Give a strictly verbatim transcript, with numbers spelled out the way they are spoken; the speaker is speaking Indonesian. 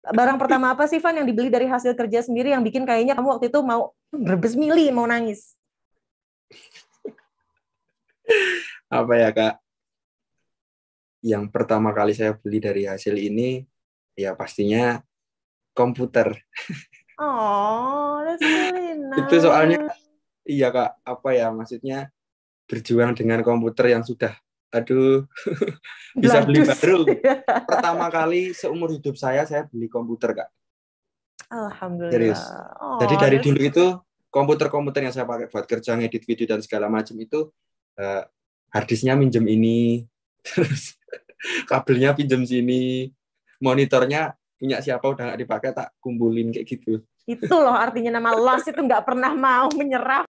Barang pertama apa sih, Van, yang dibeli dari hasil kerja sendiri yang bikin kayaknya kamu waktu itu mau berbes mili, mau nangis? Apa ya, Kak? Yang pertama kali saya beli dari hasil ini, ya pastinya komputer. Oh, that's really nice. Itu soalnya, iya, Kak, apa ya, maksudnya berjuang dengan komputer yang sudah, aduh, bisa beli baru. Pertama kali seumur hidup saya, saya beli komputer, Kak. Alhamdulillah. Serius. Oh, Jadi dari that's... dulu itu, komputer-komputer yang saya pakai buat kerja, ngedit video, dan segala macam itu, uh, harddisknya minjem ini, terus kabelnya pinjem sini, monitornya punya siapa udah nggak dipakai, tak kumpulin kayak gitu. Itu loh artinya nama Loss itu nggak pernah mau menyerah.